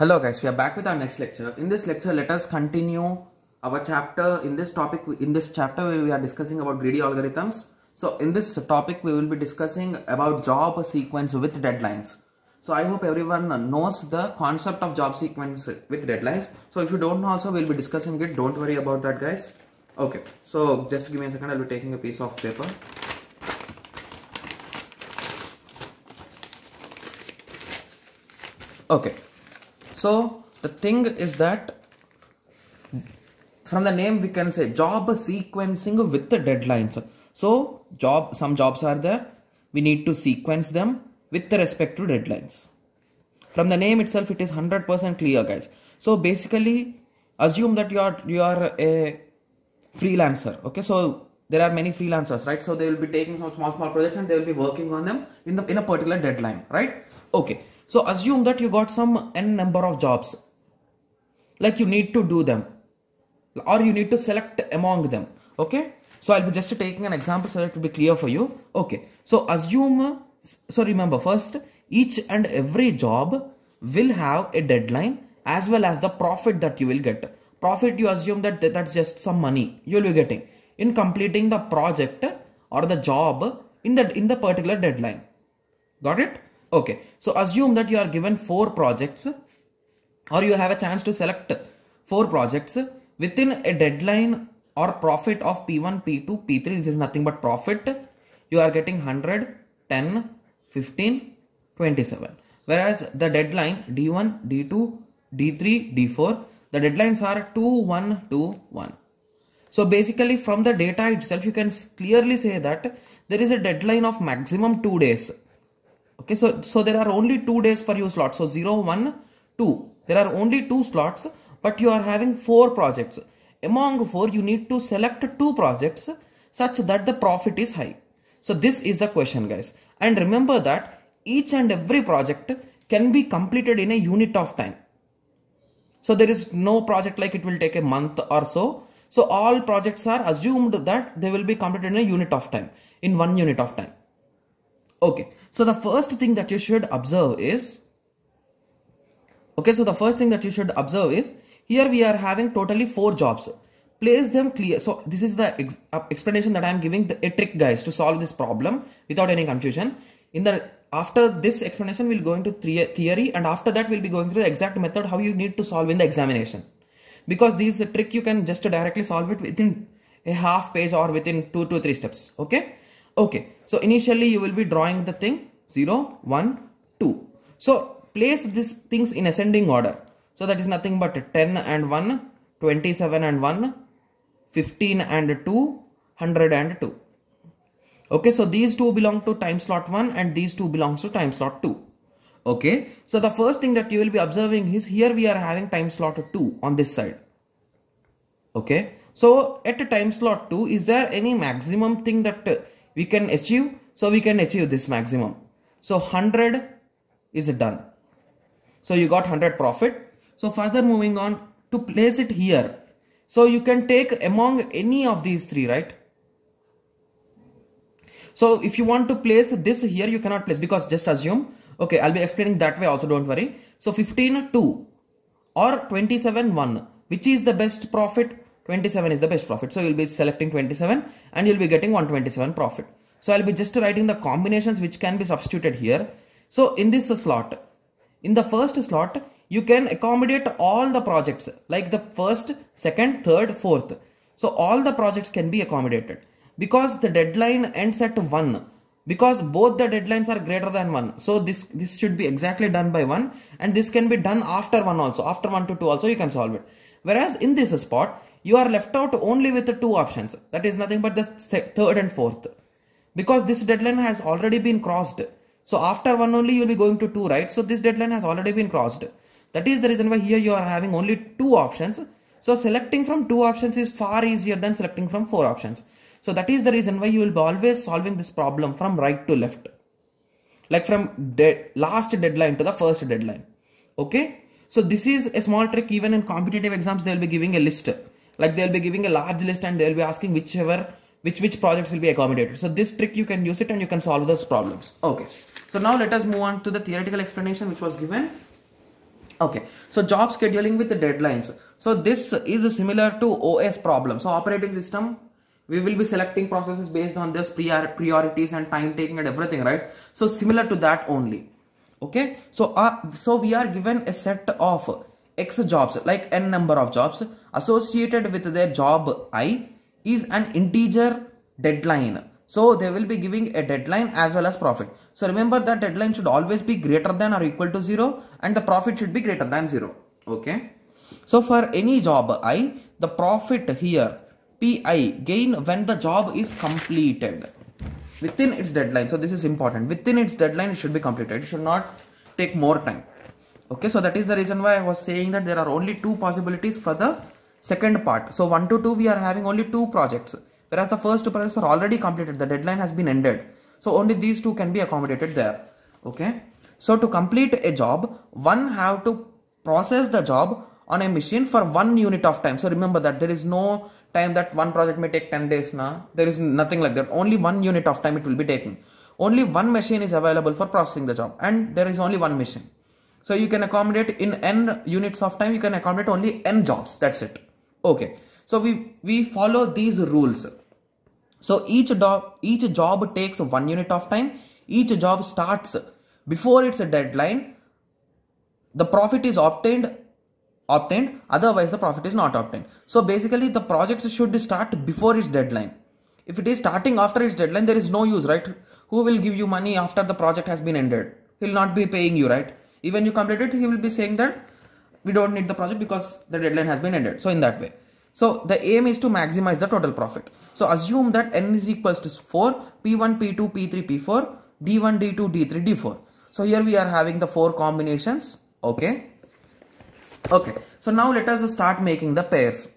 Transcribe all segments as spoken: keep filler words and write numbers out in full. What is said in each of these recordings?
Hello guys, we are back with our next lecture. In this lecture, let us continue our chapter in this topic. In this chapter, we are discussing about greedy algorithms. So in this topic, we will be discussing about job sequence with deadlines. So I hope everyone knows the concept of job sequence with deadlines. So if you don't know also, we'll be discussing it. Don't worry about that, guys. Okay, so just give me a second. I'll be taking a piece of paper. Okay. So the thing is that from the name we can say job sequencing with the deadlines. So job some jobs are there. We need to sequence them with respect to deadlines. From the name itself it is one hundred percent clear, guys. So basically assume that you are you are a freelancer. Okay, so there are many freelancers, right? So they will be taking some small small projects and they will be working on them in the in a particular deadline, right? Okay. So assume that you got some n number of jobs, like you need to do them or you need to select among them. Okay. So I'll be just taking an example so that it will be clear for you. Okay. So assume, so remember first, each and every job will have a deadline as well as the profit that you will get. Profit, you assume that that's just some money you'll be getting in completing the project or the job in the, in the particular deadline. Got it? Okay, so assume that you are given four projects or you have a chance to select four projects within a deadline or profit of P one, P two, P three. This is nothing but profit. You are getting one hundred, ten, fifteen, twenty-seven. Whereas the deadline D one, D two, D three, D four, the deadlines are two, one, two, one. So basically from the data itself, you can clearly say that there is a deadline of maximum two days. Okay, so, so there are only two days for your slot. So zero, one, two. There are only two slots, but you are having four projects. Among four, you need to select two projects such that the profit is high. So this is the question, guys. And remember that each and every project can be completed in a unit of time. So there is no project like it will take a month or so. So all projects are assumed that they will be completed in a unit of time, in one unit of time. Okay, so the first thing that you should observe is, okay, so the first thing that you should observe is, here we are having totally four jobs. Place them clear. So this is the ex explanation that I am giving, the, a trick, guys, to solve this problem without any confusion. In the after this explanation, we'll go into theory, and after that we'll be going through the exact method how you need to solve in the examination. Because this trick you can just directly solve it within a half page or within two to three steps. Okay. Okay, so initially you will be drawing the thing zero, one, two. So place these things in ascending order. So that is nothing but ten and one, twenty-seven and one, fifteen and two, one hundred and two. Okay, so these two belong to time slot one and these two belongs to time slot two. Okay, so the first thing that you will be observing is here we are having time slot two on this side. Okay, so at time slot two, is there any maximum thing that we can achieve? So we can achieve this maximum. So one hundred is done. So you got one hundred profit. So further moving on to place it here. So you can take among any of these three, right? So if you want to place this here, you cannot place because just assume. Okay, I'll be explaining that way also, don't worry. So fifteen, two or twenty-seven, one, which is the best profit? twenty-seven is the best profit. So you'll be selecting twenty-seven and you'll be getting one hundred twenty-seven profit. So I'll be just writing the combinations which can be substituted here. So in this slot, in the first slot, you can accommodate all the projects like the first, second, third, fourth. So all the projects can be accommodated because the deadline ends at one, because both the deadlines are greater than one. So this, this should be exactly done by one, and this can be done after one also, after one to two also you can solve it. Whereas in this spot, you are left out only with the two options. That is nothing but the third and fourth. Because this deadline has already been crossed. So after one only you will be going to two, right? So this deadline has already been crossed. That is the reason why here you are having only two options. So selecting from two options is far easier than selecting from four options. So that is the reason why you will be always solving this problem from right to left. Like from de- last deadline to the first deadline. Okay. So this is a small trick. Even in competitive exams they will be giving a list. Like they'll be giving a large list and they'll be asking whichever, which, which projects will be accommodated. So this trick you can use it and you can solve those problems. Okay. So now let us move on to the theoretical explanation which was given. Okay, so job scheduling with the deadlines. So this is similar to O S problem. So operating system, we will be selecting processes based on this prior priorities and time taking and everything, right? So similar to that only. Okay, so uh, so we are given a set of X jobs, like n number of jobs associated with their job I is an integer deadline. So they will be giving a deadline as well as profit. So remember that deadline should always be greater than or equal to zero and the profit should be greater than zero. Okay. So for any job I, the profit here P I gain when the job is completed within its deadline. So this is important. Within its deadline it should be completed. It should not take more time. Okay. So that is the reason why I was saying that there are only two possibilities for the second part. So one to two we are having only two projects. Whereas the first two projects are already completed, the deadline has been ended. So only these two can be accommodated there. Okay. So to complete a job, one have to process the job on a machine for one unit of time. So remember that there is no time that one project may take ten days. Nah. There is nothing like that. Only one unit of time it will be taking. Only one machine is available for processing the job. And there is only one machine. So you can accommodate in n units of time, you can accommodate only n jobs. That's it. Okay. So we, we follow these rules. So each, each job takes one unit of time. Each job starts before its deadline. The profit is obtained, obtained. Otherwise, the profit is not obtained. So basically, the projects should start before its deadline. If it is starting after its deadline, there is no use, right? Who will give you money after the project has been ended? He will not be paying you, right? Even you complete it, he will be saying that we don't need the project because the deadline has been ended. So in that way. So the aim is to maximize the total profit. So assume that n is equals to four, P one, P two, P three, P four, D one, D two, D three, D four. So here we are having the four combinations. Okay. Okay. So now let us start making the pairs.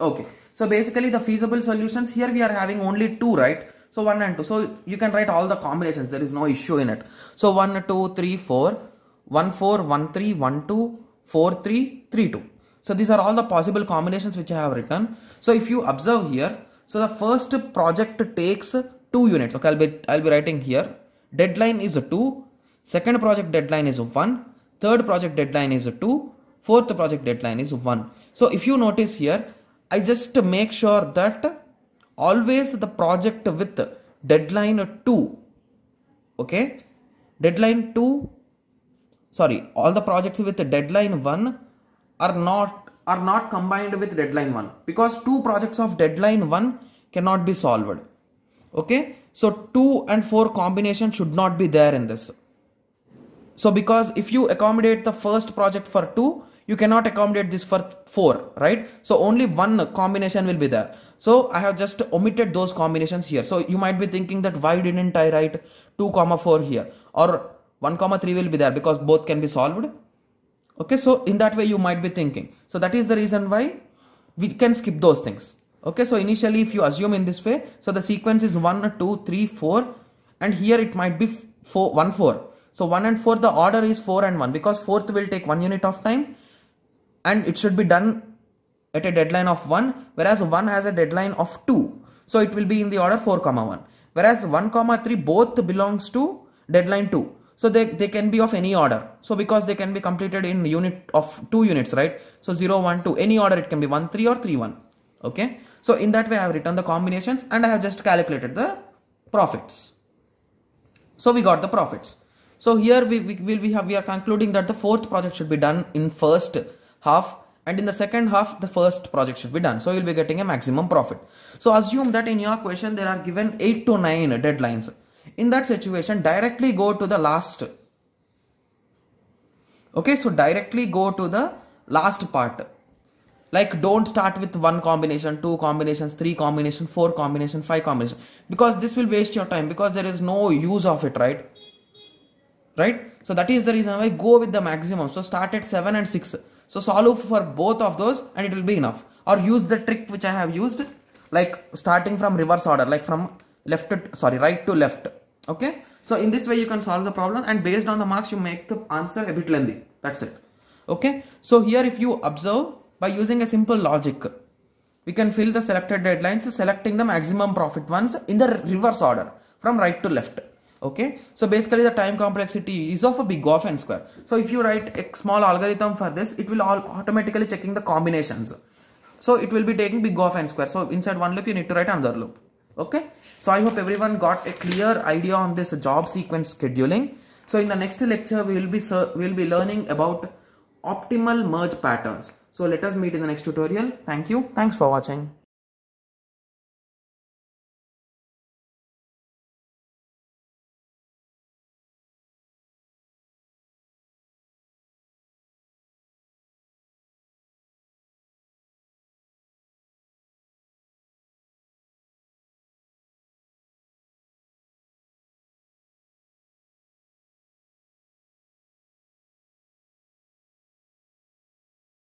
Okay. So basically the feasible solutions here we are having only two, right? So one and two. So you can write all the combinations. There is no issue in it. So one, two, three, four, one, four, one, three, one, two, four, three, three, two. So these are all the possible combinations which I have written. So if you observe here, so the first project takes two units. Okay, I'll be, I'll be writing here. Deadline is two. Second project deadline is one. Third project deadline is two. Fourth project deadline is one. So if you notice here, I just make sure that always the project with deadline two. Okay. Deadline two. Sorry, all the projects with deadline one. Are not are not combined with deadline one, because two projects of deadline one cannot be solved. Okay, so two and four combination should not be there in this. So because if you accommodate the first project for two, you cannot accommodate this for four, right? So only one combination will be there. So I have just omitted those combinations here. So you might be thinking that why didn't I write two comma four here, or one comma three will be there because both can be solved. Okay, so in that way you might be thinking. So that is the reason why we can skip those things. Okay, so initially if you assume in this way, so the sequence is one, two, three, four, and here it might be four, one, four. So one and four, the order is four and one, because fourth will take one unit of time and it should be done at a deadline of one, whereas one has a deadline of two. So it will be in the order four, one. Whereas one, three both belongs to deadline two. So they, they can be of any order. So because they can be completed in unit of two units, right? So zero, one, two, any order it can be one, three or three, one. Okay. So in that way I have written the combinations and I have just calculated the profits. So we got the profits. So here we, we, we, we, have, we are concluding that the fourth project should be done in first half and in the second half the first project should be done. So you will be getting a maximum profit. So assume that in your question there are given eight to nine deadlines. In that situation, directly go to the last. Okay, so directly go to the last part. Like don't start with one combination, two combinations, three combination, four combination, five combination. Because this will waste your time, because there is no use of it, right? Right? So that is the reason why go with the maximum. So start at seven and six. So solve for both of those and it will be enough. Or use the trick which I have used. Like starting from reverse order, like from left to, sorry, right to left. Okay, so in this way you can solve the problem and based on the marks you make the answer a bit lengthy. That's it. Okay, so here if you observe by using a simple logic, we can fill the selected deadlines selecting the maximum profit ones in the reverse order from right to left. Okay, so basically the time complexity is of a big of n square. So if you write a small algorithm for this, it will all automatically checking the combinations. So it will be taking big of n square. So inside one loop you need to write another loop. Okay, so I hope everyone got a clear idea on this job sequence scheduling. So in the next lecture we will be we will be learning about optimal merge patterns. So let us meet in the next tutorial. Thank you. Thanks for watching.